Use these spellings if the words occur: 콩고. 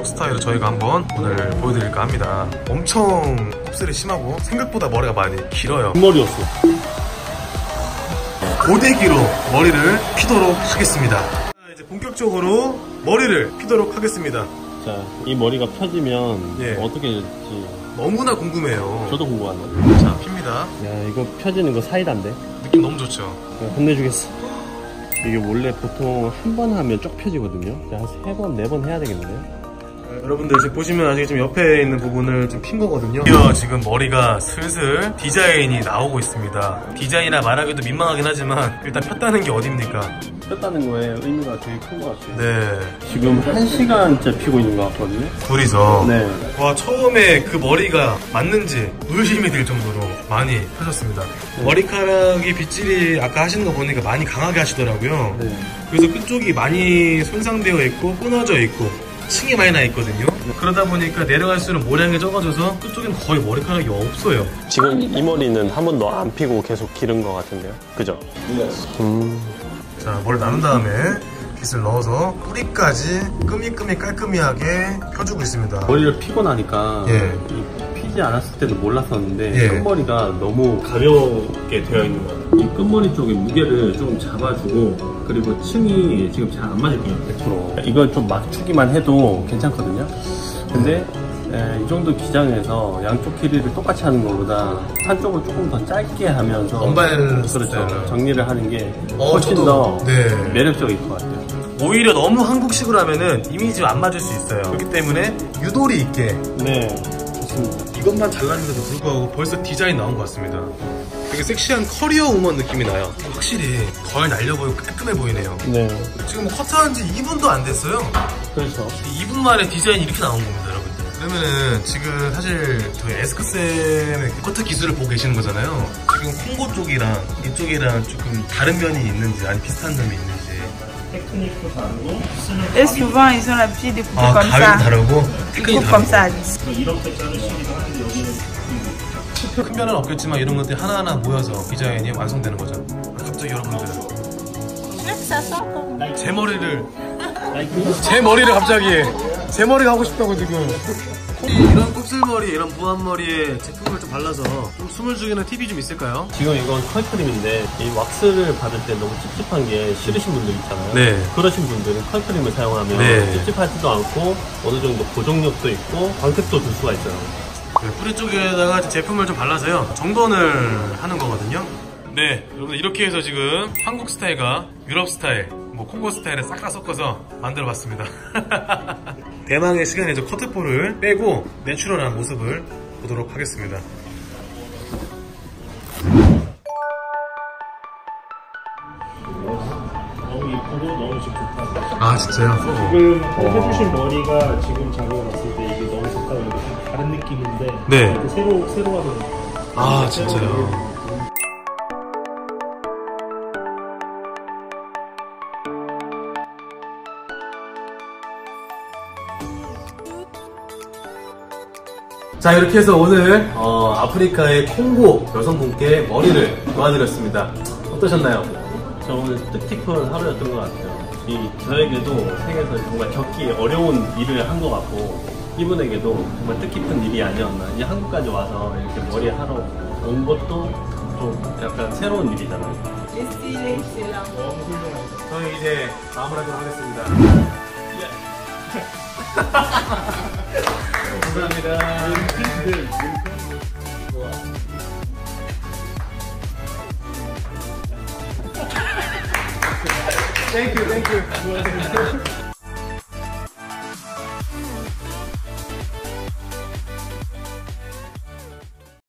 떡 스타일을 저희가 한번 오늘 보여드릴까 합니다. 엄청 곱슬이 심하고 생각보다 머리가 많이 길어요. 긴머리였어. 고데기로 머리를 피도록 하겠습니다. 자, 이제 본격적으로 머리를 피도록 하겠습니다. 자, 이 머리가 펴지면 예. 어떻게 될지 너무나 궁금해요. 저도 궁금하네. 자, 핍니다. 야, 이거 펴지는 거 사이다인데? 느낌 너무 좋죠? 야, 혼내주겠어. 이게 원래 보통 한 번 하면 쫙 펴지거든요. 한 3번, 4번 해야 되겠네요. 여러분들 지금 보시면 아시겠지만 옆에 있는 부분을 좀 핀 거거든요. 지금 머리가 슬슬 디자인이 나오고 있습니다. 디자인이라 말하기도 민망하긴 하지만 일단 폈다는 게 어딥니까? 폈다는 거에 의미가 되게 큰 것 같아요. 네. 지금 1시간째 피고 있는 것 같거든요. 둘이서. 네. 와, 처음에 그 머리가 맞는지 의심이 들 정도로 많이 펴셨습니다. 네. 머리카락이 빗질이 아까 하시는 거 보니까 많이 강하게 하시더라고요. 네. 그래서 끝쪽이 많이 손상되어 있고 끊어져 있고 층이 많이 나 있거든요. 그러다 보니까 내려갈수록 모량이 적어져서 끝쪽엔 거의 머리카락이 없어요. 지금 이 머리는 한 번도 안 피고 계속 기른 것 같은데요? 그죠? 네. 자, 머리 나눈 다음에 빗을 넣어서 뿌리까지 끄미끄미 깔끔하게 펴주고 있습니다. 머리를 피고 나니까 예. 피지 않았을 때도 몰랐었는데 예. 끝머리가 너무 가볍게 되어 있는 것 같아요. 이 끝머리 쪽에 무게를 좀 잡아주고 그리고 층이 지금 잘 안 맞을 거예요. 100%. 이걸 좀 맞추기만 해도 괜찮거든요. 근데 이 정도 기장에서 양쪽 길이를 똑같이 하는 것보다 한쪽을 조금 더 짧게 하면서 언발 그렇죠. 정리를 하는 게 훨씬 더 네. 매력적일 것 같아요. 오히려 너무 한국식으로 하면은 이미지가 안 맞을 수 있어요. 그렇기 때문에 유도리 있게 네 좋습니다. 이것만 잘랐는데도 불구하고 벌써 디자인 나온 것 같습니다. 되게 섹시한 커리어 우먼 느낌이 나요. 확실히 덜 날려 보이고 깔끔해 보이네요. 네. 지금 커트한 지 2분도 안 됐어요. 그렇죠. 2분 만에 디자인이 이렇게 나온 겁니다, 여러분들. 그러면은 지금 사실 저희 에스크쌤의 커트 기술을 보고 계시는 거잖아요. 지금 콩고 쪽이랑 이쪽이랑 조금 다른 면이 있는지 아니 비슷한 점이 있는지. 테크닉도 다르고 아, 가위도 다르고 테크닉 다르고 이렇게 자르시기도 하는데 여기는 큰 변화는 없겠지만 이런 것들이 하나하나 모여서 디자인이 완성되는 거죠. 갑자기 여러분들 제 머리를 갑자기 제 머리가 하고 싶다고 지금 이런 곱슬머리 이런 보안머리에 제품을 좀 발라서 좀 숨을 죽이는 팁이 좀 있을까요? 지금 이건 컬크림인데 이 왁스를 받을 때 너무 찝찝한 게 싫으신 분들 있잖아요. 네. 그러신 분들은 컬크림을 사용하면 네. 찝찝하지도 않고 어느 정도 고정력도 있고 광택도 줄 수가 있어요. 네, 뿌리 쪽에다가 제품을 좀 발라서요 정돈을 하는 거거든요. 네, 여러분 이렇게 해서 지금 한국 스타일과 유럽 스타일, 뭐 콩고 스타일을 싹 다 섞어서 만들어봤습니다. 대망의 시간에 이제 커트볼을 빼고 내추럴한 모습을 보도록 하겠습니다. 아 진짜요? 지금 해주신 머리가 지금 잡아봤을 때 이게 너무 좋다. 다른 느낌인데 네. 새로 하거든요. 아 진짜요? 자, 이렇게 해서 오늘 아프리카의 콩고 여성분께 머리를 도와드렸습니다. 어떠셨나요? 저 오늘 뜻깊은 하루였던 것 같아요. 저에게도 생에서 정말 겪기 어려운 일을 한 것 같고 이분에게도 정말 뜻깊은 일이 아니었나. 이제 한국까지 와서 이렇게 머리 하러 온 것도 좀 약간 새로운 일이잖아요. 저희 이제 마무리하도록 하겠습니다. 감사합니다. 땡큐 땡큐.